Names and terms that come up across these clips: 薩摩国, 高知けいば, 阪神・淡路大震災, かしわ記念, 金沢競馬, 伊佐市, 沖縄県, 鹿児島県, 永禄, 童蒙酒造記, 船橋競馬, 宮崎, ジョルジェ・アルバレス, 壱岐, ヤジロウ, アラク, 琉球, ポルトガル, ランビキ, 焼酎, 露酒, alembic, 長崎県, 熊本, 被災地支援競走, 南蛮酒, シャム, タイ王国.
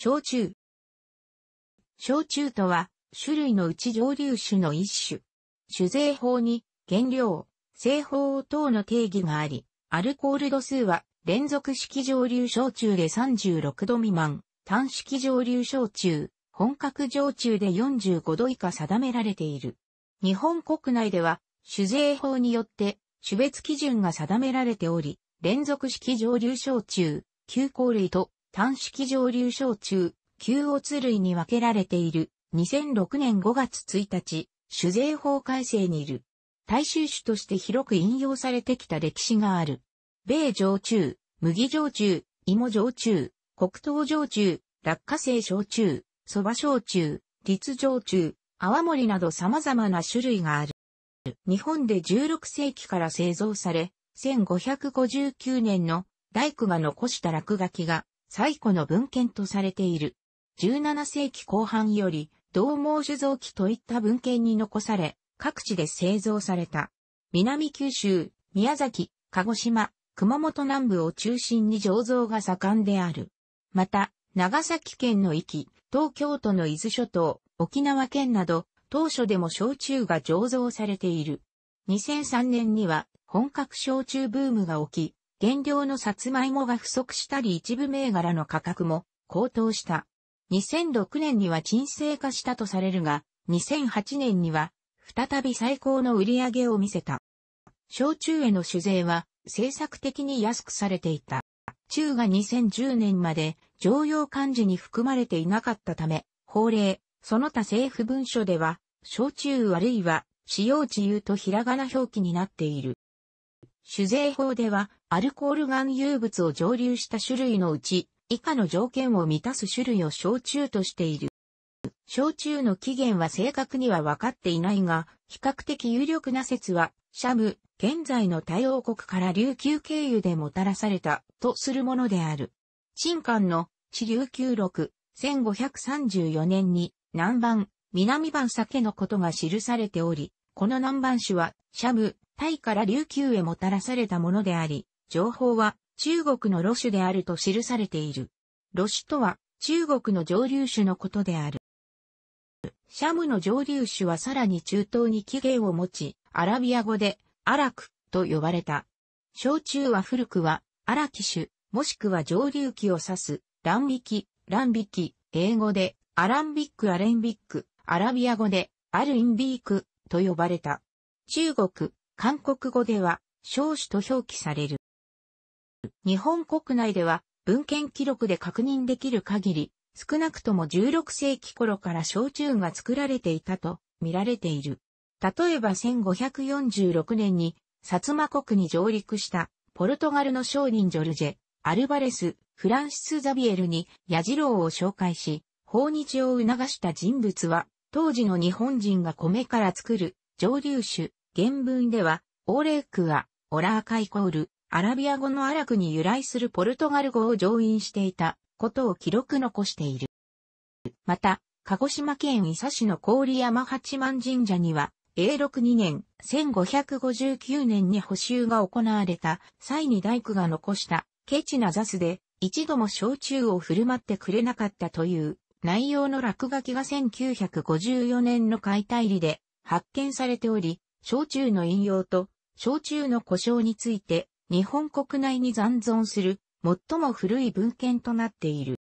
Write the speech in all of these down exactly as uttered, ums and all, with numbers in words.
焼酎。焼酎とは、種類のうち蒸留酒の一種。酒税法に、原料、製法等の定義があり、アルコール度数は、連続式蒸留焼酎でさんじゅうろくど未満、単式蒸留焼酎、本格焼酎でよんじゅうごど以下定められている。日本国内では、酒税法によって、種別基準が定められており、連続式蒸留焼酎、旧香類と単式蒸留焼酎、旧乙類に分けられている。にせんろくねんごがつついたち、酒税法改正による。大衆酒として広く引用されてきた歴史がある。米焼酎、麦焼酎、芋焼酎、黒糖焼酎、落花生焼酎、蕎麦焼酎、栗焼酎、泡盛など様々な種類がある。日本でじゅうろくせいきから製造され、せんごひゃくごじゅうきゅうねんの大工が残した落書きが最古の文献とされている。じゅうななせいきこう半より、同網酒造記といった文献に残され、各地で製造された。南九州、宮崎、鹿児島、熊本南部を中心に醸造が盛んである。また、長崎県の壱岐、東京都の伊豆諸島、沖縄県など、当初でも焼酎が醸造されている。にせんさんねんには、本格焼酎ブームが起き、原料のサツマイモが不足したり一部銘柄の価格も高騰した。にせんろくねんには沈静化したとされるが、にせんはちねんには再び最高の売り上げを見せた。焼酎への酒税は政策的に安くされていた。酎がにせんじゅうねんまで常用漢字に含まれていなかったため、法令、その他政府文書では、焼酎あるいは使用自由とひらがな表記になっている。酒税法では、アルコール含有物を蒸留した種類のうち、以下の条件を満たす種類を焼酎としている。焼酎の起源は正確には分かっていないが、比較的有力な説は、シャム、現在のタイ王国から琉球経由でもたらされた、とするものである。陳寛の、地琉球録、せんごひゃくさんじゅうよねんに、南蛮、南蛮酒のことが記されており、この南蛮酒は、シャム、タイから琉球へもたらされたものであり、情報は、中国の露酒であると記されている。露酒とは中国の蒸留酒のことである。シャムの蒸留酒はさらに中東に起源を持ち、アラビア語でアラクと呼ばれた。焼酎は古くはアラキ酒、もしくは蒸留器を指す、ランビキ、ランビキ、英語でアランビックアレンビック、アラビア語でアルインビークと呼ばれた。中国、韓国語では焼酒と表記される。日本国内では文献記録で確認できる限り、少なくともじゅうろくせいきごろから焼酎が作られていたと見られている。例えばせんごひゃくよんじゅうろくねんに薩摩国に上陸したポルトガルの商人ジョルジェ・アルバレス・フランシス・ザビエルに矢次郎を紹介し、訪日を促した人物は、当時の日本人が米から作る蒸留酒、原文ではオーレークはオラーカイコール、アラビア語のアラクに由来するポルトガル語を上印していたことを記録残している。また、鹿児島県伊佐市の郡山八幡神社には、えいろくにねん、せんごひゃくごじゅうきゅうねんに補修が行われた際に大工が残したケチな雑誌で一度も焼酎を振る舞ってくれなかったという内容の落書きがせんきゅうひゃくごじゅうよねんの解体理で発見されており、焼酎の飲用と焼酎の呼称について、日本国内に残存する最も古い文献となっている。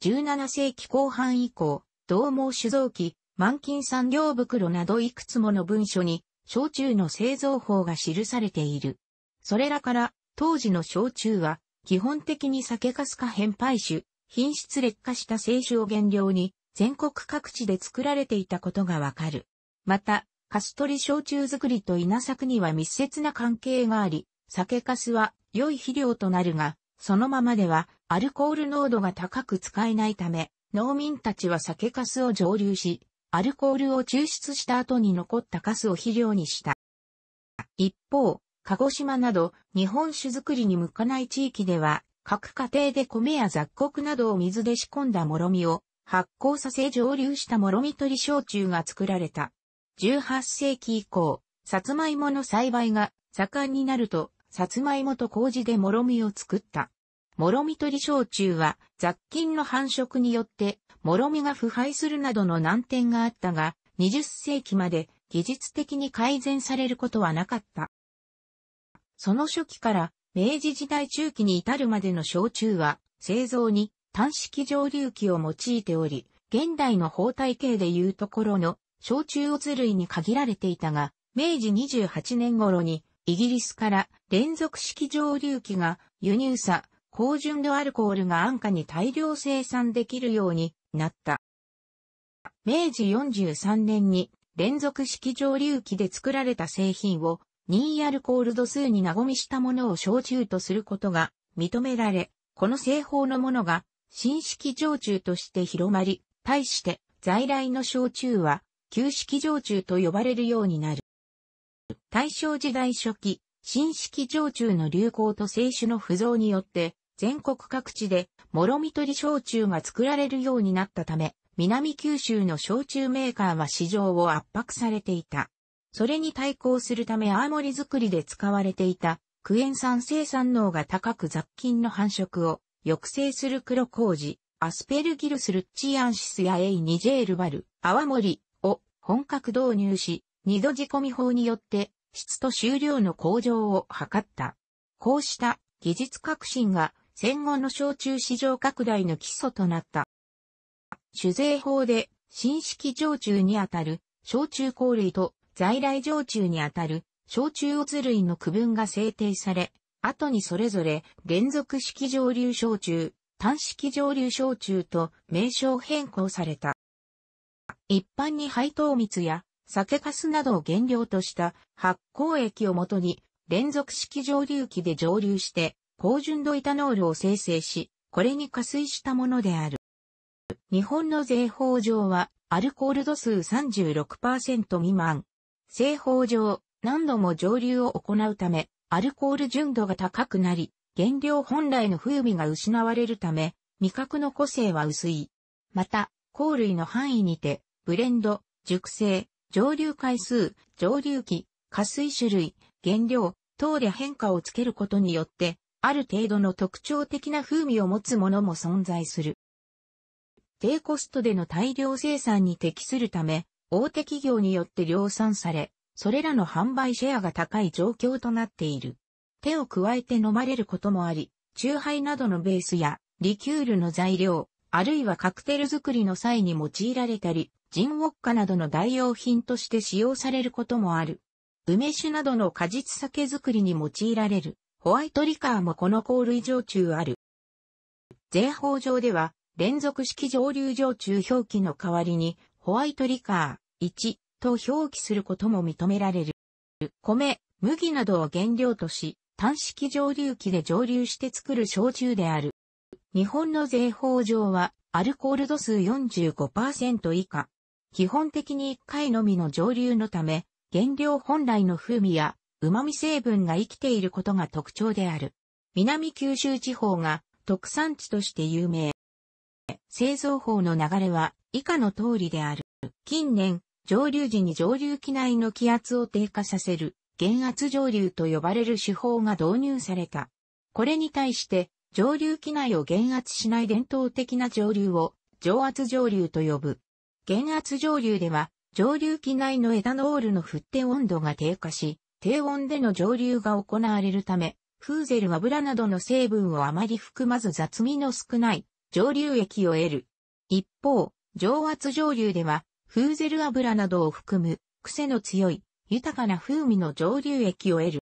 じゅうななせいきこう半以降、同網酒造記、満金産業袋などいくつもの文書に、焼酎の製造法が記されている。それらから、当時の焼酎は、基本的に酒粕か変廃酒、品質劣化した清酒を原料に、全国各地で作られていたことがわかる。また、粕取り焼酎作りと稲作には密接な関係があり、酒粕は良い肥料となるが、そのままではアルコール濃度が高く使えないため、農民たちは酒粕を蒸留し、アルコールを抽出した後に残った粕を肥料にした。一方、鹿児島など日本酒造りに向かない地域では、各家庭で米や雑穀などを水で仕込んだもろみを発酵させ蒸留したもろみ取り焼酎が作られた。じゅうはっせいき以降、さつまいもの栽培が盛んになると、さつまいもと麹でもろみを作った。諸実取焼酎は雑菌の繁殖によって諸実が腐敗するなどの難点があったが、にじゅっせいきまで技術的に改善されることはなかった。その初期から明治時代中期に至るまでの焼酎は製造に単式蒸留機を用いており、現代の包帯系でいうところの焼酎乙類に限られていたが、めいじにじゅうはちねん頃にイギリスから連続式蒸留機が輸入さ、高純度アルコールが安価に大量生産できるようになった。めいじよんじゅうさんねんに連続式蒸留機で作られた製品を任意アルコール度数に和みしたものを焼酎とすることが認められ、この製法のものが新式焼酎として広まり、対して在来の焼酎は旧式焼酎と呼ばれるようになる。大正時代初期、新式焼酎の流行と清酒の不増によって、全国各地で諸実取焼酎が作られるようになったため、南九州の焼酎メーカーは市場を圧迫されていた。それに対抗するため泡盛作りで使われていたクエン酸生産能が高く雑菌の繁殖を抑制する黒麹、アスペルギルス・ルッチアンシスや エーツージェー ルバル、泡盛を本格導入し、二度仕込み法によって質と収量の向上を図った。こうした技術革新が戦後の焼酎市場拡大の基礎となった。酒税法で新式焼酎にあたる焼酎甲類と在来焼酎にあたる焼酎乙類の区分が制定され、後にそれぞれ連続式蒸留焼酎、単式蒸留焼酎と名称変更された。一般に配糖蜜や酒粕などを原料とした発酵液をもとに連続式蒸留機で蒸留して高純度イタノールを生成し、これに加水したものである。日本の税法上はアルコール度数 さんじゅうろくパーセント 未満。製法上、何度も蒸留を行うため、アルコール純度が高くなり、原料本来の風味が失われるため、味覚の個性は薄い。また、甲類の範囲にて、ブレンド、熟成、蒸留回数、蒸留機、加水種類、原料等で変化をつけることによって、ある程度の特徴的な風味を持つものも存在する。低コストでの大量生産に適するため、大手企業によって量産され、それらの販売シェアが高い状況となっている。手を加えて飲まれることもあり、酎ハイなどのベースやリキュールの材料、あるいはカクテル作りの際に用いられたり、ジンウォッカなどの代用品として使用されることもある。梅酒などの果実酒作りに用いられるホワイトリカーもこの甲類焼酎ある。税法上では、連続式蒸留焼酎表記の代わりに、ホワイトリカー、いちと表記することも認められる。米、麦などを原料とし、単式蒸留機で蒸留して作る焼酎である。日本の税法上はアルコール度数 よんじゅうごパーセント 以下。基本的にいっかいのみの蒸留のため、原料本来の風味や旨味成分が生きていることが特徴である。南九州地方が特産地として有名。製造法の流れは以下の通りである。近年、蒸留時に蒸留機内の気圧を低下させる、減圧蒸留と呼ばれる手法が導入された。これに対して、蒸留機内を減圧しない伝統的な蒸留を、蒸圧蒸留と呼ぶ。減圧蒸留では、蒸留機内のエタノールの振って温度が低下し、低温での蒸留が行われるため、フーゼル油などの成分をあまり含まず雑味の少ない、蒸留液を得る。一方、蒸圧蒸留では、フーゼル油などを含む癖の強い豊かな風味の蒸留液を得る。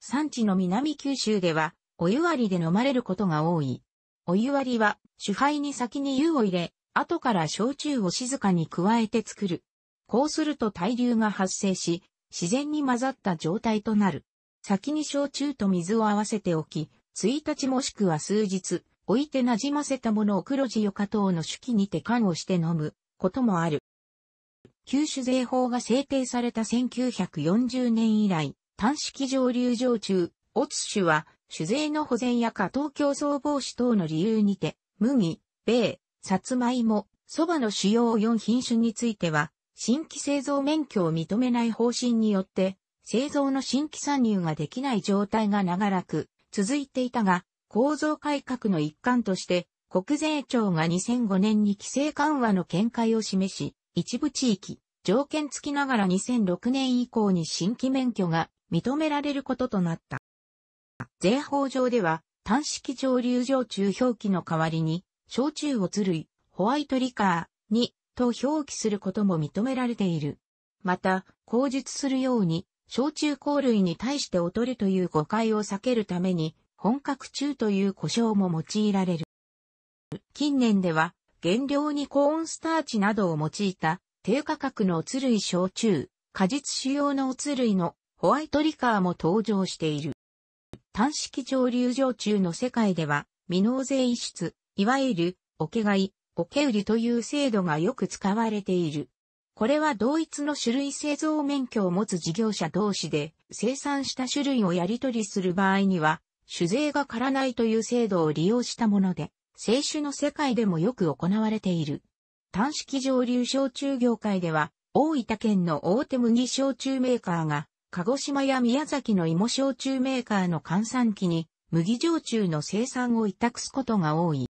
産地の南九州ではお湯割りで飲まれることが多い。お湯割りは酒杯に先に湯を入れ、後から焼酎を静かに加えて作る。こうすると対流が発生し、自然に混ざった状態となる。先に焼酎と水を合わせておき、いちにちもしくは数日置いて馴染ませたものを黒地床等の酒器にて燗をして飲むこともある。旧酒税法が制定されたせんきゅうひゃくよんじゅうねん以来、単式蒸留焼酎、乙酒は、酒税の保全や過当競争防止等の理由にて、麦、米、さつまいも、蕎麦の主要よんひんしゅについては、新規製造免許を認めない方針によって、製造の新規参入ができない状態が長らく続いていたが、構造改革の一環として、国税庁がにせんごねんに規制緩和の見解を示し、一部地域、条件付きながらにせんろくねん以降に新規免許が認められることとなった。税法上では、単式蒸留焼酎表記の代わりに、焼酎をつ類、ホワイトリカーに、と表記することも認められている。また、口述するように、焼酎香類に対して劣るという誤解を避けるために、本格酎という呼称も用いられる。近年では、原料にコーンスターチなどを用いた、低価格のおつ類焼酎、果実酒用のおつ類のホワイトリカーも登場している。単式蒸留焼酎の世界では、未納税遺失、いわゆる、桶買い、桶売りという制度がよく使われている。これは同一の種類製造免許を持つ事業者同士で、生産した種類をやり取りする場合には、酒税がからないという制度を利用したもので、清酒の世界でもよく行われている。単式蒸留焼酎業界では、大分県の大手麦焼酎メーカーが、鹿児島や宮崎の芋焼酎メーカーの閑散期に、麦焼酎の生産を委託すことが多い。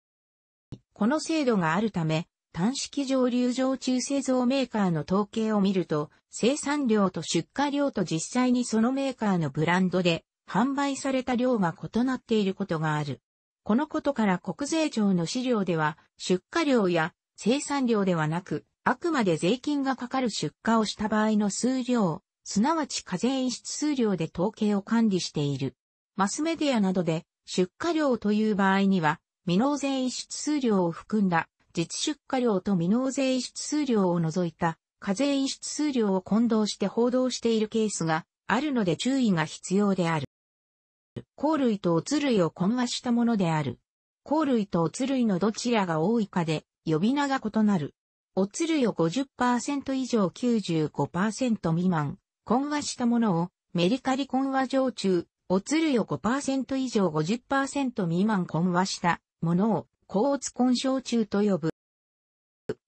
この制度があるため、単式蒸留焼酎製造メーカーの統計を見ると、生産量と出荷量と実際にそのメーカーのブランドで販売された量が異なっていることがある。このことから国税庁の資料では、出荷量や生産量ではなく、あくまで税金がかかる出荷をした場合の数量、すなわち課税遺失数量で統計を管理している。マスメディアなどで、出荷量という場合には、未納税遺失数量を含んだ、実出荷量と未納税遺失数量を除いた課税遺失数量を混同して報道しているケースがあるので注意が必要である。香類とおつ類を混和したものである。香類とおつ類のどちらが多いかで呼び名が異なる。おつ類を ごじゅっパーセント 以上 きゅうじゅうごパーセント 未満、混和したものをメリカリ混和焼酎、おつ類を ごパーセント 以上 ごじゅっパーセント 未満混和したものを甲乙混焼酎と呼ぶ。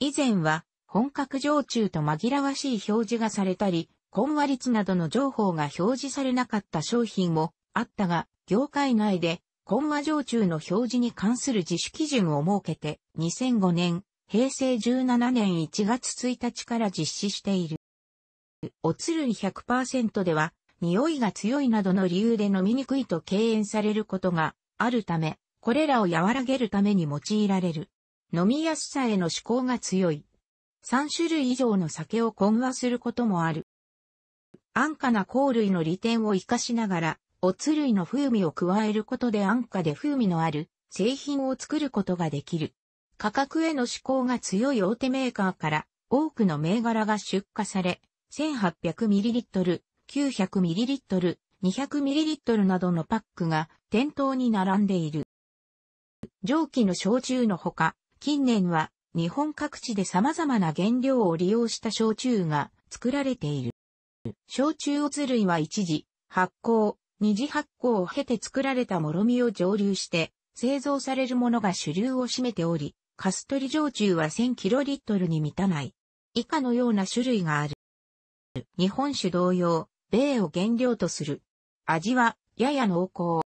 以前は本格焼酎と紛らわしい表示がされたり、混和率などの情報が表示されなかった商品もあったが、業界内で混和焼酎の表示に関する自主基準を設けて、にせんごねん、へいせいじゅうななねんいちがつついたちから実施している。おつ類 ひゃくパーセント では、匂いが強いなどの理由で飲みにくいと敬遠されることがあるため、これらを和らげるために用いられる。飲みやすさへの嗜好が強い。さんしゅるい以上の酒を混和することもある。安価な香類の利点を活かしながら、おつ類の風味を加えることで安価で風味のある製品を作ることができる。価格への嗜好が強い大手メーカーから多くの銘柄が出荷され、せんはっぴゃくミリリットル、きゅうひゃくミリリットル、にひゃくミリリットルなどのパックが店頭に並んでいる。蒸気の焼酎のほか、近年は日本各地で様々な原料を利用した焼酎が作られている。焼酎おつ類は一次発酵、二次発酵を経て作られたもろみを蒸留して製造されるものが主流を占めており、カストリ焼酎はせんキロリットルに満たない。以下のような種類がある。日本酒同様、米を原料とする。味はやや濃厚。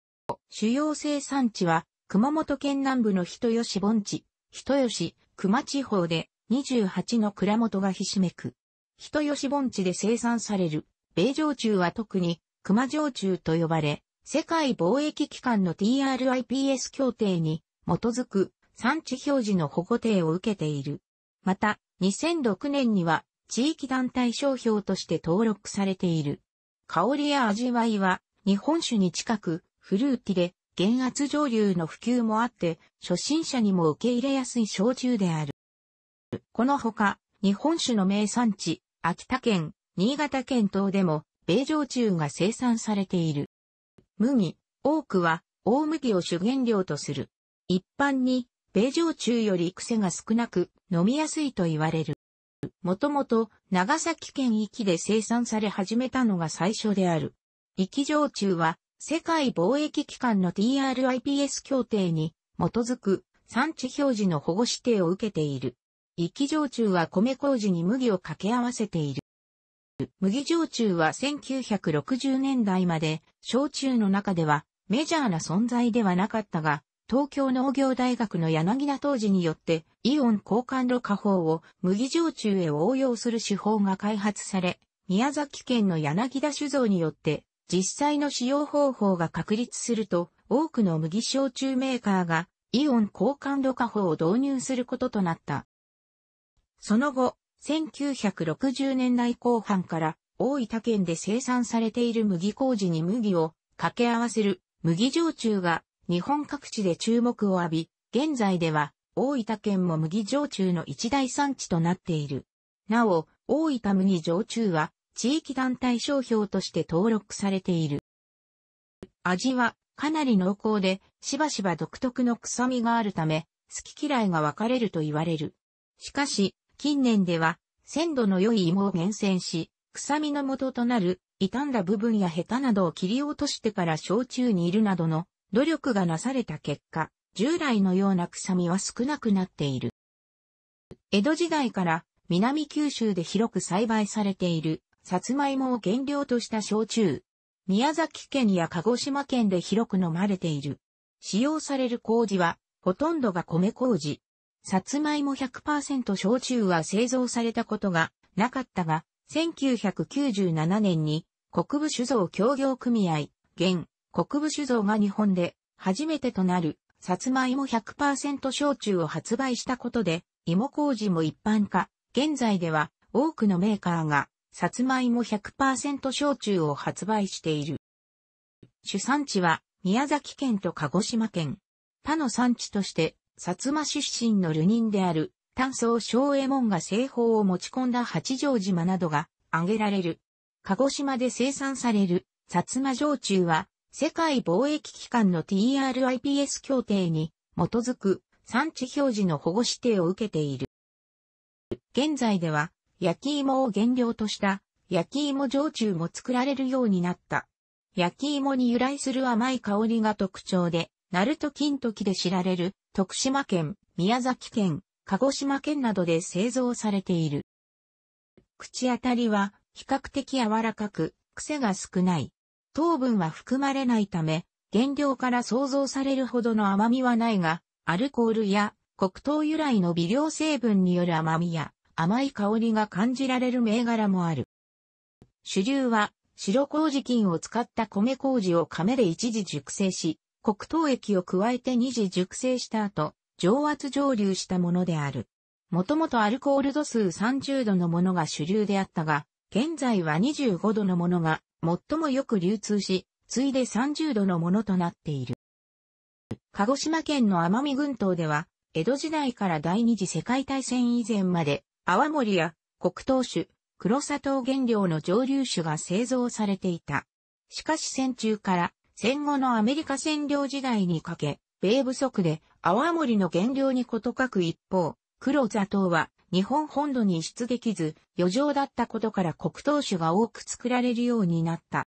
主要生産地は熊本県南部の人吉盆地、人吉、球磨地方でにじゅうはちの蔵元がひしめく。人吉盆地で生産される、米焼酎は特に球磨焼酎と呼ばれ、世界貿易機関の ティーアールアイピーエス 協定に基づく産地表示の保護定を受けている。また、にせんろくねんには地域団体商標として登録されている。香りや味わいは日本酒に近くフルーティで、減圧蒸留の普及もあって、初心者にも受け入れやすい焼酎である。このほか、日本酒の名産地、秋田県、新潟県等でも、米焼酎が生産されている。麦、多くは、大麦を主原料とする。一般に、米焼酎より癖が少なく、飲みやすいと言われる。もともと、長崎県壱岐で生産され始めたのが最初である。壱岐焼酎は、世界貿易機関の ティーアールアイピーエス 協定に基づく産地表示の保護指定を受けている。壱岐焼酎は米麹に麦を掛け合わせている。麦焼酎はせんきゅうひゃくろくじゅうねんだいまで焼酎の中ではメジャーな存在ではなかったが、東京農業大学の柳田杜氏によって、イオン交換濾過法を麦焼酎へ応用する手法が開発され、宮崎県の柳田酒造によって、実際の使用方法が確立すると、多くの麦焼酎メーカーが、イオン交換濾過法を導入することとなった。その後、せんきゅうひゃくろくじゅうねんだいこう半から大分県で生産されている麦麹に麦を掛け合わせる麦焼酎が日本各地で注目を浴び、現在では大分県も麦焼酎の一大産地となっている。なお、大分麦焼酎は地域団体商標として登録されている。味はかなり濃厚で、しばしば独特の臭みがあるため、好き嫌いが分かれると言われる。しかし、近年では、鮮度の良い芋を厳選し、臭みの元となる、傷んだ部分やヘタなどを切り落としてから焼酎に入るなどの努力がなされた結果、従来のような臭みは少なくなっている。江戸時代から南九州で広く栽培されている、さつまいもを原料とした焼酎。宮崎県や鹿児島県で広く飲まれている。使用される麹は、ほとんどが米麹。さつまいも ひゃくパーセント 焼酎は製造されたことがなかったが、せんきゅうひゃくきゅうじゅうななねんに国分酒造協業組合、現国分酒造が日本で初めてとなるさつまいも ひゃくパーセント 焼酎を発売したことで、芋麹も一般化。現在では多くのメーカーがさつまいも ひゃくパーセント 焼酎を発売している。主産地は宮崎県と鹿児島県。他の産地として、薩摩出身の流人である、丹僧正右衛門が製法を持ち込んだ八丈島などが挙げられる。鹿児島で生産される、薩摩焼酎は、世界貿易機関の ティーアールアイピーエス 協定に基づく産地表示の保護指定を受けている。現在では、焼き芋を原料とした焼き芋焼酎も作られるようになった。焼き芋に由来する甘い香りが特徴で、鳴門金時で知られる徳島県、宮崎県、鹿児島県などで製造されている。口当たりは比較的柔らかく、癖が少ない。糖分は含まれないため、原料から想像されるほどの甘みはないが、アルコールや黒糖由来の微量成分による甘みや甘い香りが感じられる銘柄もある。主流は白麹菌を使った米麹を甕で一時熟成し、黒糖液を加えて二次熟成した後、蒸圧蒸留したものである。もともとアルコール度数さんじゅうどのものが主流であったが、現在はにじゅうごどのものが最もよく流通し、次いでさんじゅうどのものとなっている。鹿児島県の奄美群島では、江戸時代から第二次世界大戦以前まで、泡盛や黒糖酒、黒砂糖原料の蒸留酒が製造されていた。しかし戦中から、戦後のアメリカ占領時代にかけ、米不足で泡盛の原料に事欠く一方、黒砂糖は日本本土に輸出できず、余剰だったことから黒糖酒が多く作られるようになった。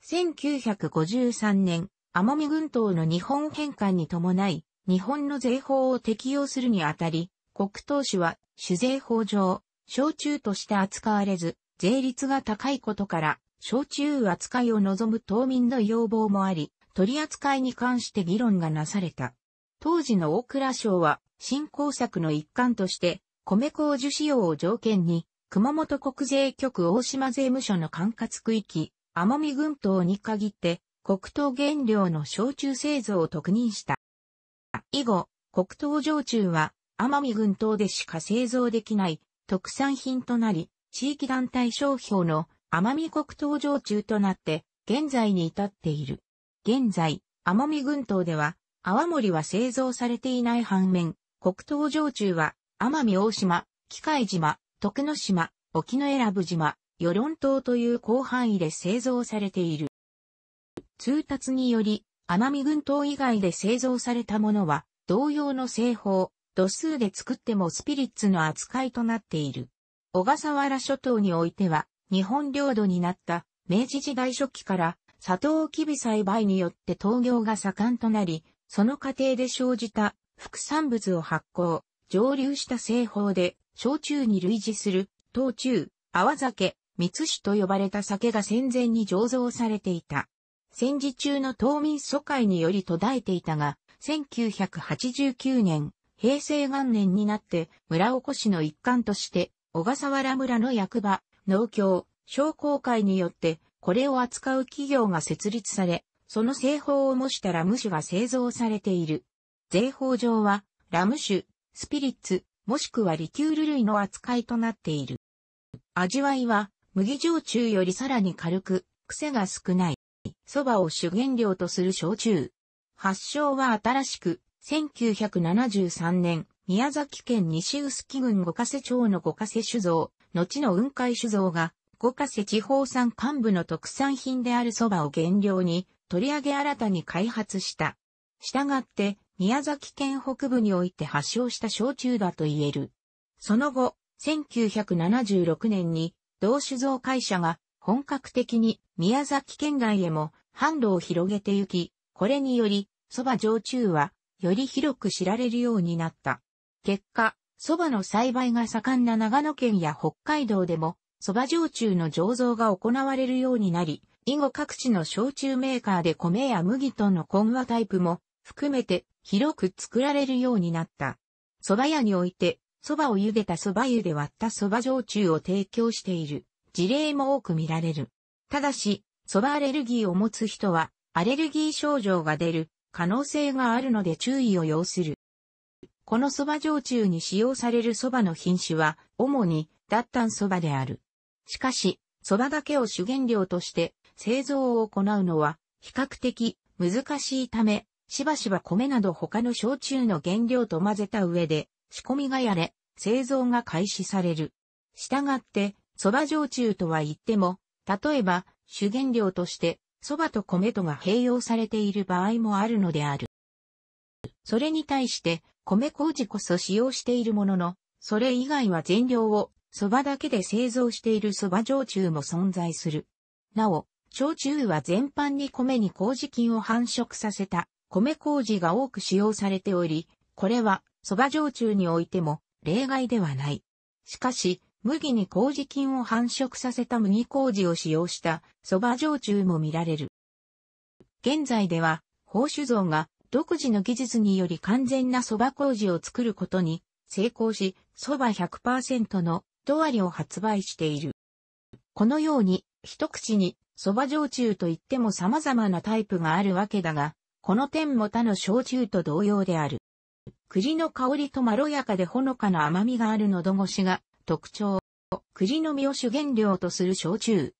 せんきゅうひゃくごじゅうさんねん、奄美群島の日本返還に伴い、日本の税法を適用するにあたり、黒糖酒は酒税法上、焼酎として扱われず、税率が高いことから、焼酎扱いを望む島民の要望もあり、取り扱いに関して議論がなされた。当時の大蔵省は、振興策の一環として、米麹使用を条件に、熊本国税局大島税務署の管轄区域、奄美群島に限って、黒糖原料の焼酎製造を特認した。以後、黒糖焼酎は、奄美群島でしか製造できない特産品となり、地域団体商標の奄美黒糖焼酎となって、現在に至っている。現在、奄美群島では、泡盛は製造されていない反面、黒糖焼酎は、奄美大島、喜界島、徳之島、沖永良部島、与論島という広範囲で製造されている。通達により、奄美群島以外で製造されたものは、同様の製法、度数で作ってもスピリッツの扱いとなっている。小笠原諸島においては、日本領土になった明治時代初期からサトウキビ栽培によって糖業が盛んとなり、その過程で生じた副産物を発酵、蒸留した製法で焼酎に類似する糖酎、泡酒、蜜酒と呼ばれた酒が戦前に醸造されていた。戦時中の島民疎開により途絶えていたが、せんきゅうひゃくはちじゅうきゅうねん、平成元年になって村おこしの一環として、小笠原村の役場、農協、商工会によって、これを扱う企業が設立され、その製法を模したラム酒が製造されている。税法上は、ラム酒、スピリッツ、もしくはリキュール類の扱いとなっている。味わいは、麦焼酎よりさらに軽く、癖が少ない、蕎麦を主原料とする焼酎。発祥は新しく、せんきゅうひゃくななじゅうさんねん、宮崎県西臼杵郡五ヶ瀬町の五ヶ瀬酒造、後の雲海酒造が、五ヶ瀬地方産幹部の特産品である蕎麦を原料に、取り上げ新たに開発した。したがって、宮崎県北部において発祥した焼酎だと言える。その後、せんきゅうひゃくななじゅうろくねんに、同酒造会社が本格的に宮崎県外へも販路を広げてゆき、これにより、蕎麦焼酎はより広く知られるようになった。結果、蕎麦の栽培が盛んな長野県や北海道でも、蕎麦焼酎の醸造が行われるようになり、以後各地の焼酎メーカーで米や麦との混和タイプも含めて広く作られるようになった。蕎麦屋において、蕎麦を茹でた蕎麦湯で割った蕎麦焼酎を提供している事例も多く見られる。ただし、蕎麦アレルギーを持つ人は、アレルギー症状が出る可能性があるので注意を要する。この蕎麦焼酎に使用される蕎麦の品種は、主に脱炭蕎麦である。しかし、蕎麦だけを主原料として製造を行うのは、比較的難しいため、しばしば米など他の焼酎の原料と混ぜた上で、仕込みがやれ、製造が開始される。したがって、蕎麦焼酎とは言っても、例えば、主原料として、蕎麦と米とが併用されている場合もあるのである。それに対して、米麹こそ使用しているものの、それ以外は全量を、蕎麦だけで製造している蕎麦焼酎も存在する。なお、焼酎は全般に米に麹菌を繁殖させた、米麹が多く使用されており、これは、蕎麦焼酎においても例外ではない。しかし、麦に麹菌を繁殖させた麦麹を使用した蕎麦焼酎も見られる。現在では、宝酒造が独自の技術により完全な蕎麦麹を作ることに成功し、蕎麦 ひゃくパーセント の土割を発売している。このように、一口に蕎麦焼酎といっても様々なタイプがあるわけだが、この点も他の焼酎と同様である。栗の香りとまろやかでほのかな甘みがある喉越しが特徴。栗の実を主原料とする焼酎。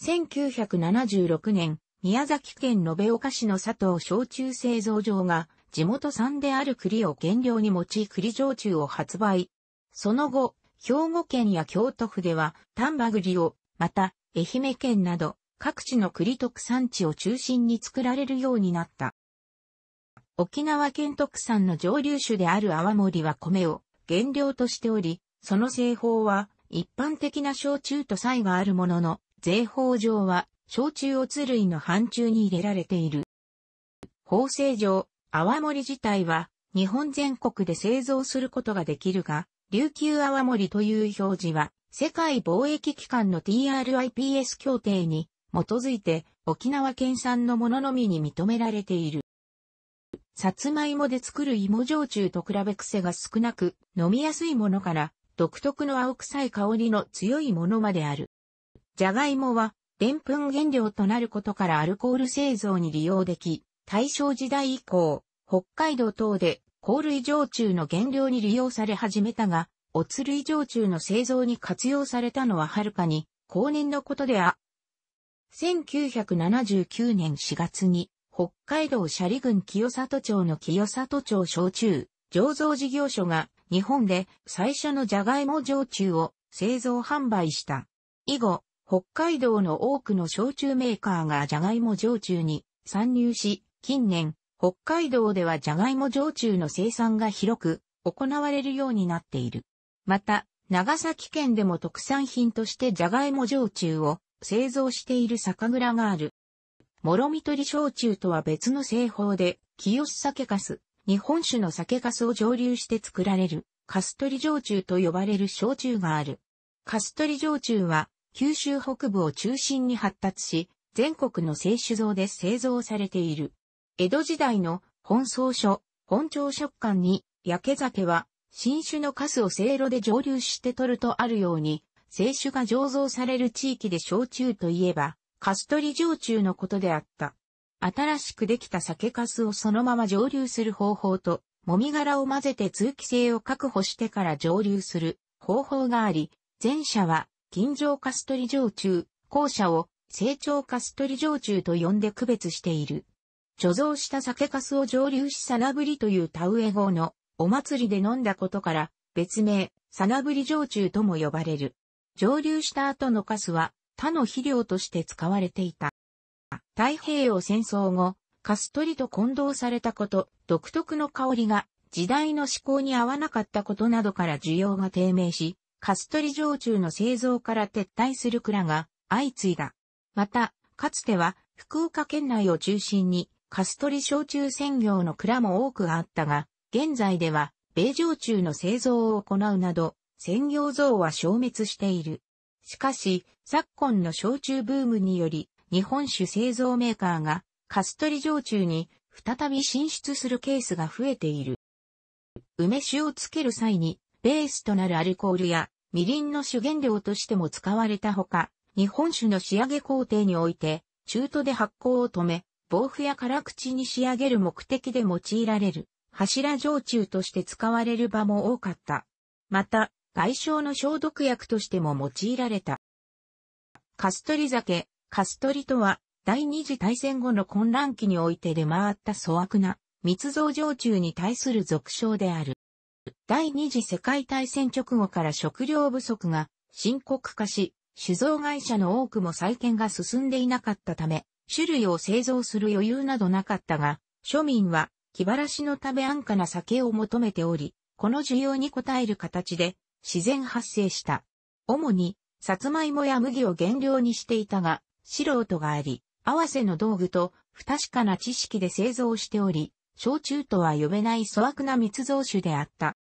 せんきゅうひゃくななじゅうろくねん、宮崎県延岡市の佐藤焼酎製造場が地元産である栗を原料に用い栗焼酎を発売。その後、兵庫県や京都府では丹波栗を、また愛媛県など各地の栗特産地を中心に作られるようになった。沖縄県特産の蒸留酒である泡盛は米を原料としており、その製法は一般的な焼酎と差異があるものの、税法上は焼酎乙類の範疇に入れられている。法制上、泡盛自体は日本全国で製造することができるが、琉球泡盛という表示は世界貿易機関の ティーアールアイピーエス 協定に基づいて沖縄県産のもののみに認められている。さつまいもで作る芋焼酎と比べ癖が少なく、飲みやすいものから独特の青臭い香りの強いものまである。じゃがいもは、でんぷん原料となることからアルコール製造に利用でき、大正時代以降、北海道等で香類焼酎の原料に利用され始めたが、おつ類焼酎の製造に活用されたのははるかに後年のことであ。せんきゅうひゃくななじゅうきゅうねんしがつに、北海道斜里郡清里町の清里町焼酎醸造事業所が日本で最初のじゃがいも焼酎を製造販売した。以後、北海道の多くの焼酎メーカーがじゃがいも焼酎に参入し、近年、北海道ではじゃがいも焼酎の生産が広く行われるようになっている。また、長崎県でも特産品としてじゃがいも焼酎を製造している酒蔵がある。諸見取焼酎とは別の製法で、清須酒粕、日本酒の酒粕を蒸留して作られる、粕取焼酎と呼ばれる焼酎がある。粕取焼酎は、九州北部を中心に発達し、全国の製酒造で製造されている。江戸時代の本草書、本朝食巻に、焼け酒は、新酒の粕をせいろで蒸留して取るとあるように、清酒が醸造される地域で焼酎といえば、粕取り焼酎のことであった。新しくできた酒粕をそのまま蒸留する方法と、もみ殻を混ぜて通気性を確保してから蒸留する方法があり、前者は、吟醸粕取り焼酎、後者を、清調粕取り焼酎と呼んで区別している。貯蔵した酒粕を蒸留しさなぶりという田植え後のお祭りで飲んだことから、別名、さなぶり焼酎とも呼ばれる。蒸留した後の粕は他の肥料として使われていた。太平洋戦争後、粕取りと混同されたこと、独特の香りが時代の嗜好に合わなかったことなどから需要が低迷し、粕取り焼酎の製造から撤退する蔵が相次いだ。また、かつては福岡県内を中心に粕取り焼酎専業の蔵も多くあったが、現在では米焼酎の製造を行うなど、専業像は消滅している。しかし、昨今の焼酎ブームにより、日本酒製造メーカーが、粕取り焼酎に再び進出するケースが増えている。梅酒をつける際に、ベースとなるアルコールや、みりんの主原料としても使われたほか、日本酒の仕上げ工程において、中途で発酵を止め、防腐や辛口に仕上げる目的で用いられる、柱焼酎として使われる場も多かった。また、外傷の消毒薬としても用いられた。粕取り酒、粕取りとは、第二次大戦後の混乱期において出回った粗悪な密造焼酎に対する俗称である。第二次世界大戦直後から食料不足が深刻化し、酒造会社の多くも再建が進んでいなかったため、種類を製造する余裕などなかったが、庶民は気晴らしのため安価な酒を求めており、この需要に応える形で、自然発生した。主に、さつまいもや麦を原料にしていたが、素人があり、合わせの道具と不確かな知識で製造しており、焼酎とは呼べない粗悪な密造酒であった。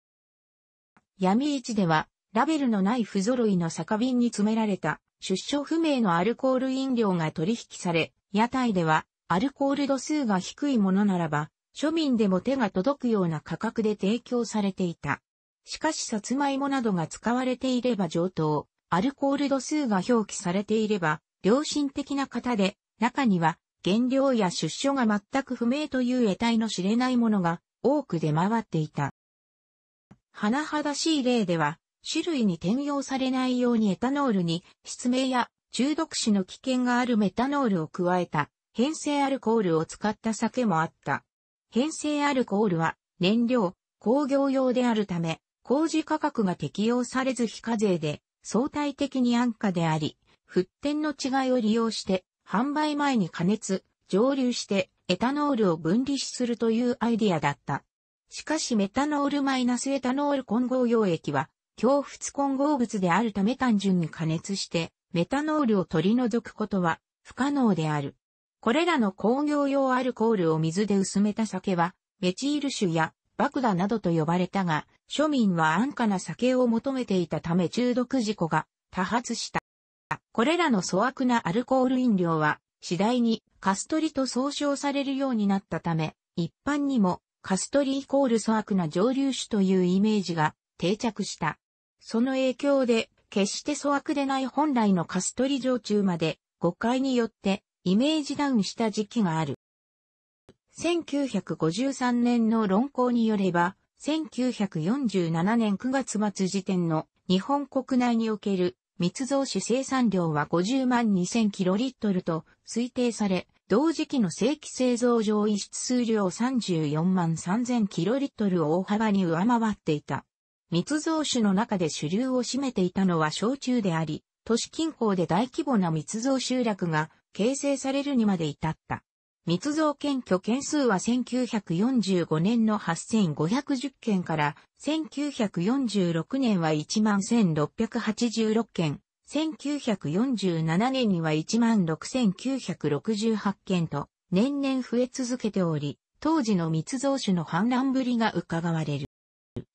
闇市では、ラベルのない不揃いの酒瓶に詰められた、出所不明のアルコール飲料が取引され、屋台では、アルコール度数が低いものならば、庶民でも手が届くような価格で提供されていた。しかし、さつまいもなどが使われていれば上等、アルコール度数が表記されていれば、良心的な方で、中には、原料や出所が全く不明という得体の知れないものが多く出回っていた。甚だしい例では、種類に転用されないようにエタノールに、失明や中毒死の危険があるメタノールを加えた、変性アルコールを使った酒もあった。変性アルコールは、燃料、工業用であるため、工事価格が適用されず非課税で相対的に安価であり、沸点の違いを利用して販売前に加熱、蒸留してエタノールを分離するというアイディアだった。しかしメタノール-エタノール混合溶液は強沸混合物であるため単純に加熱してメタノールを取り除くことは不可能である。これらの工業用アルコールを水で薄めた酒はメチール酒やバクダなどと呼ばれたが、庶民は安価な酒を求めていたため中毒事故が多発した。これらの粗悪なアルコール飲料は次第に粕取りと総称されるようになったため、一般にも粕取りイコール粗悪な蒸留酒というイメージが定着した。その影響で決して粗悪でない本来の粕取り焼酎まで誤解によってイメージダウンした時期がある。せんきゅうひゃくごじゅうさんねんの論考によれば、せんきゅうひゃくよんじゅうななねんくがつ末時点の日本国内における密造酒生産量はごじゅうまんにせんキロリットルと推定され、同時期の正規製造上輸出数量さんじゅうよんまんさんぜんキロリットルを大幅に上回っていた。密造酒の中で主流を占めていたのは焼酎であり、都市近郊で大規模な密造集落が形成されるにまで至った。密造検挙件数はせんきゅうひゃくよんじゅうごねんのはっせんごひゃくじゅっけんからせんきゅうひゃくよんじゅうろくねんはいちまんせんろっぴゃくはちじゅうろっけん、せんきゅうひゃくよんじゅうななねんにはいちまんろくせんきゅうひゃくろくじゅうはちけんと年々増え続けており、当時の密造酒の氾濫ぶりが伺われる。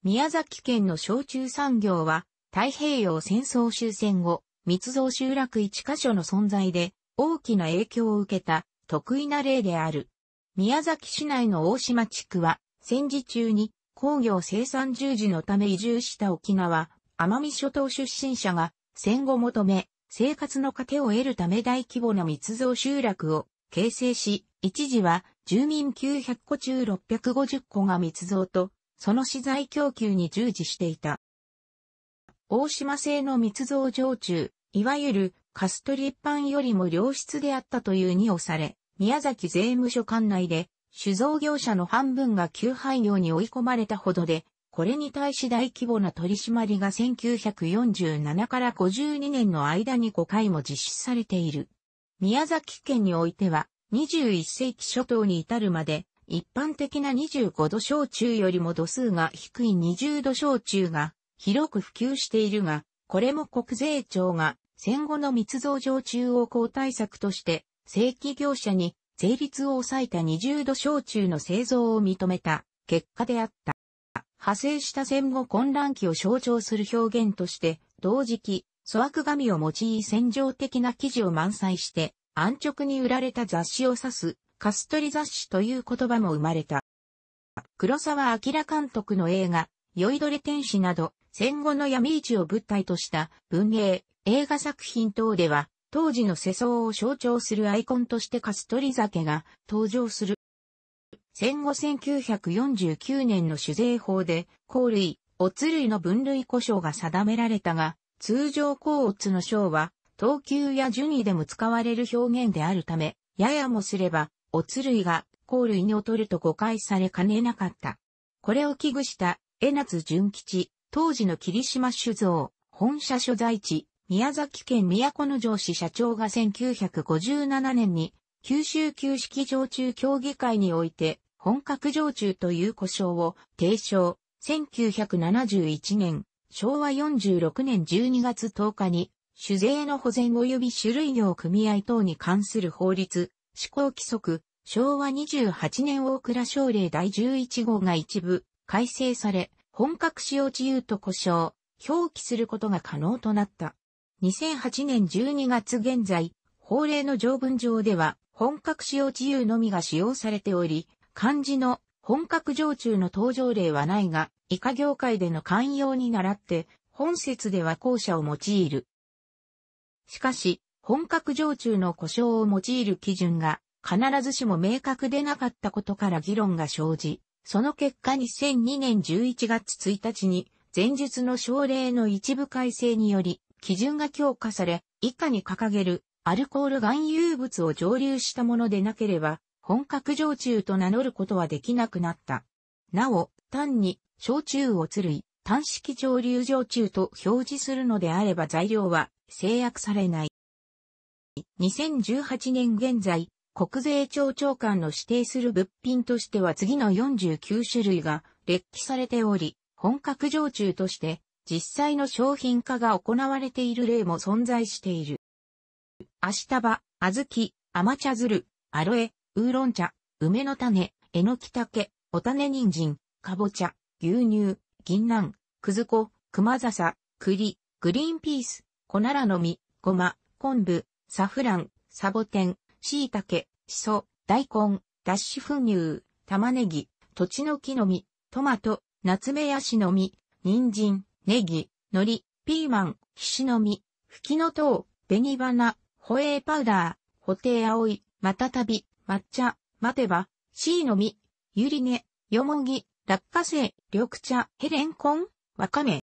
宮崎県の焼酎産業は太平洋戦争終戦後、密造集落いっかしょの存在で、大きな影響を受けた特異な例である。宮崎市内の大島地区は戦時中に工業生産従事のため移住した沖縄、奄美諸島出身者が戦後求め生活の糧を得るため大規模な密造集落を形成し、一時は住民きゅうひゃくこ中ろっぴゃくごじゅっこが密造とその資材供給に従事していた。大島製の密造焼酎、いわゆるカストリッパンよりも良質であったというにをされ、宮崎税務署管内で酒造業者の半分が休廃業に追い込まれたほどで、これに対し大規模な取り締まりがせんきゅうひゃくよんじゅうななからごじゅうにねんの間にごかいも実施されている。宮崎県においてはにじゅういっ世紀初頭に至るまで一般的なにじゅうごど焼酎よりも度数が低いにじゅうど焼酎が広く普及しているが、これも国税庁が戦後の密造焼酎横行対策として正規業者に税率を抑えたにじゅうど焼酎の製造を認めた結果であった。派生した戦後混乱期を象徴する表現として、同時期、粗悪紙を用い戦場的な記事を満載して、安直に売られた雑誌を指す、カストリ雑誌という言葉も生まれた。黒澤明監督の映画、酔いどれ天使など、戦後の闇市を物体とした文芸、映画作品等では、当時の世相を象徴するアイコンとしてカストリ酒が登場する。戦後せんきゅうひゃくよんじゅうきゅうねんの酒税法で、甲類、乙類の分類個称が定められたが、通常甲乙の称は、等級や順位でも使われる表現であるため、ややもすれば、乙類が甲類に劣ると誤解されかねなかった。これを危惧した、江夏純吉、当時の霧島酒造、本社所在地、宮崎県都城市社長がせんきゅうひゃくごじゅうななねんに、九州旧式焼酎協議会において、本格焼酎という呼称を提唱。せんきゅうひゃくななじゅういちねん、昭和よんじゅうろくねんじゅうにがつとおかに、酒税の保全及び酒類業組合等に関する法律、施行規則、昭和にじゅうはちねん大蔵省令だいじゅういちごうが一部改正され、本格使用自由と呼称、表記することが可能となった。にせんはちねんじゅうにがつ現在、法令の条文上では、本格使用自由のみが使用されており、漢字の本格焼酎の登場例はないが、以下業界での慣用に倣って、本節では後者を用いる。しかし、本格焼酎の呼称を用いる基準が必ずしも明確でなかったことから議論が生じ、その結果にせんにねんじゅういちがつついたちに、前述の省令の一部改正により、基準が強化され、以下に掲げるアルコール含有物を蒸留したものでなければ、本格焼酎と名乗ることはできなくなった。なお、単に、焼酎を乙類、単式蒸留焼酎と表示するのであれば材料は制約されない。にせんじゅうはちねん現在、国税庁長官の指定する物品としては次のよんじゅうきゅうしゅるいが列記されており、本格焼酎として実際の商品化が行われている例も存在している。アシタバ、小豆、甘茶づる、アロエ、ウーロン茶、梅の種、えのきたけ、お種人参、かぼちゃ、牛乳、銀杏、くず粉、熊笹、栗、グリーンピース、コナラの実、ごま、昆布、サフラン、サボテン、椎茸、シソ、大根、脱脂粉乳、玉ねぎ、土地の木の実、トマト、ナツメヤシの実、人参、ネギ、海苔、ピーマン、ヒシの実、フキノトウ、紅花、ホエーパウダー、ホテイアオイ、マタタビ、抹茶、待てば、シイの実、ユリネ、ヨモギ、落花生、緑茶、ヘレンコン、ワカメ。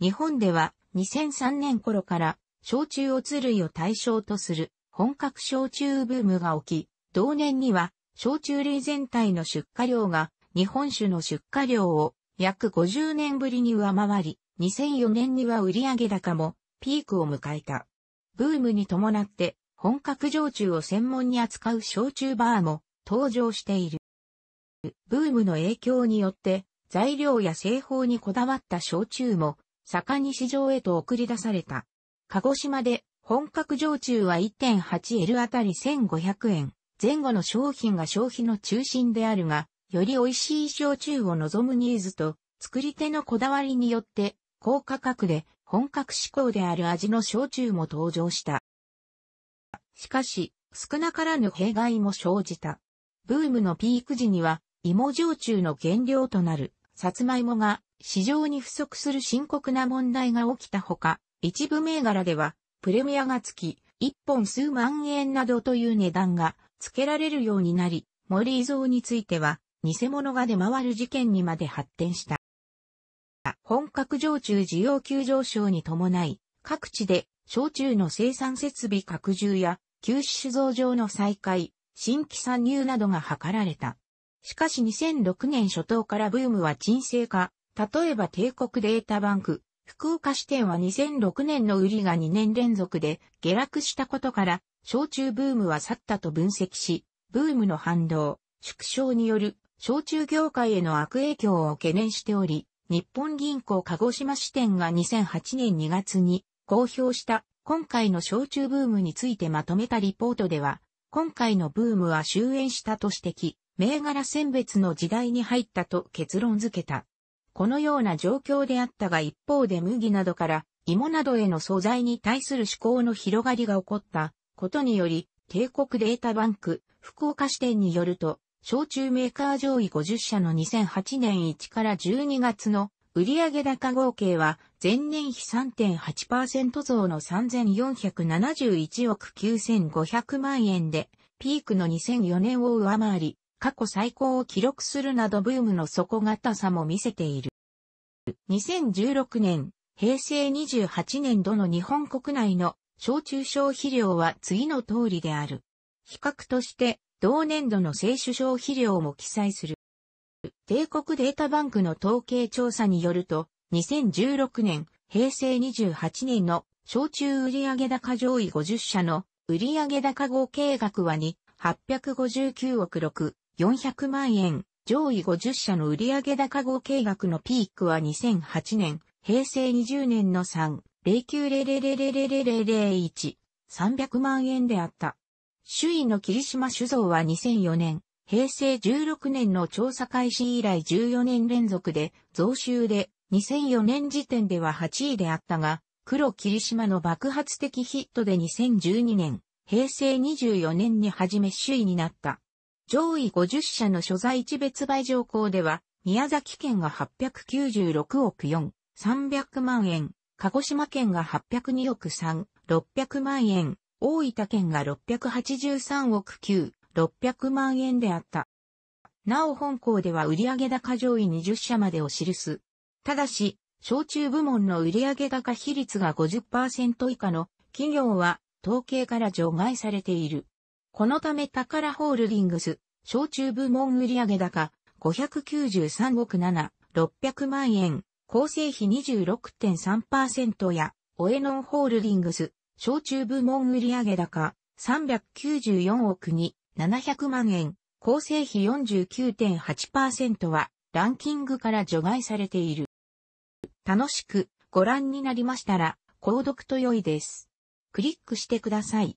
日本ではにせんさんねん頃から、焼酎乙類を対象とする本格焼酎ブームが起き、同年には、焼酎類全体の出荷量が日本酒の出荷量を約ごじゅうねんぶりに上回り、にせんよねんには売上高もピークを迎えた。ブームに伴って、本格焼酎を専門に扱う焼酎バーも登場している。ブームの影響によって材料や製法にこだわった焼酎も盛んに市場へと送り出された。鹿児島で本格焼酎は いってんはちエル あたりせんごひゃくえんぜん後の商品が消費の中心であるが、より美味しい焼酎を望むニーズと作り手のこだわりによって高価格で本格志向である味の焼酎も登場した。しかし、少なからぬ弊害も生じた。ブームのピーク時には、芋焼酎の原料となる、サツマイモが市場に不足する深刻な問題が起きたほか、一部銘柄では、プレミアがつき、一本数万円などという値段が付けられるようになり、モリー像については、偽物が出回る事件にまで発展した。本格焼酎需要急上昇に伴い、各地で焼酎の生産設備拡充や、旧酒造場の再開、新規参入などが図られた。しかしにせんろくねん初頭からブームは沈静化、例えば帝国データバンク、福岡支店はにせんろくねんの売りがにねん連続で下落したことから、焼酎ブームは去ったと分析し、ブームの反動、縮小による焼酎業界への悪影響を懸念しており、日本銀行鹿児島支店がにせんはちねんにがつに公表した、今回の焼酎ブームについてまとめたリポートでは、今回のブームは終焉したと指摘、銘柄選別の時代に入ったと結論付けた。このような状況であったが一方で麦などから芋などへの素材に対する嗜好の広がりが起こったことにより、帝国データバンク、福岡支店によると、焼酎メーカー上位ごじゅっしゃのにせんはちねんいちからじゅうにがつの売上高合計は前年比 さんてんはちパーセント 増のさんぜんよんひゃくななじゅういちおくきゅうせんごひゃくまんえんで、ピークのにせんよねんを上回り、過去最高を記録するなどブームの底堅さも見せている。にせんじゅうろくねん、へいせいにじゅうはちねん度の日本国内の焼酎消費量は次の通りである。比較として、同年度の清酒消費量も記載する。帝国データバンクの統計調査によると、にせんじゅうろくねん、へいせいにじゅうはちねんの焼酎売上高上位ごじゅっしゃの売上高合計額はにせんはっぴゃくごじゅうきゅうおくろくせんよんひゃくまんえん、上位ごじゅっしゃの売上高合計額のピークはにせんはちねん、へいせいにじゅうねんのさんぜんきゅうひゃくまんえんであった。首位の霧島酒造はにせんよねん、へいせいじゅうろくねんの調査開始以来じゅうよねん連続で増収で、にせんよねん時点でははちいであったが、黒霧島の爆発的ヒットでにせんじゅうにねん、へいせいにじゅうよねんに初め首位になった。上位ごじゅっしゃの所在地別売上高では、宮崎県がはっぴゃくきゅうじゅうろくおくよんせんさんびゃくまんえん、鹿児島県がはっぴゃくにおくさんせんろっぴゃくまんえん、大分県がろっぴゃくはちじゅうさんおくきゅうせんろっぴゃくまんえんであった。なお本項では売上高上位にじゅっしゃまでを記す。ただし、焼酎部門の売上高比率が ごじゅっパーセント 以下の企業は統計から除外されている。このためタカラホールディングス、焼酎部門売上高ごひゃくきゅうじゅうさんおくななせんろっぴゃくまんえん、構成比 にじゅうろくてんさんパーセント や、オエノンホールディングス、焼酎部門売上高さんびゃくきゅうじゅうよんおくにせんななひゃくまんえん、構成比 よんじゅうきゅうてんはちパーセント は、ランキングから除外されている。楽しくご覧になりましたら、購読と良いです。クリックしてください。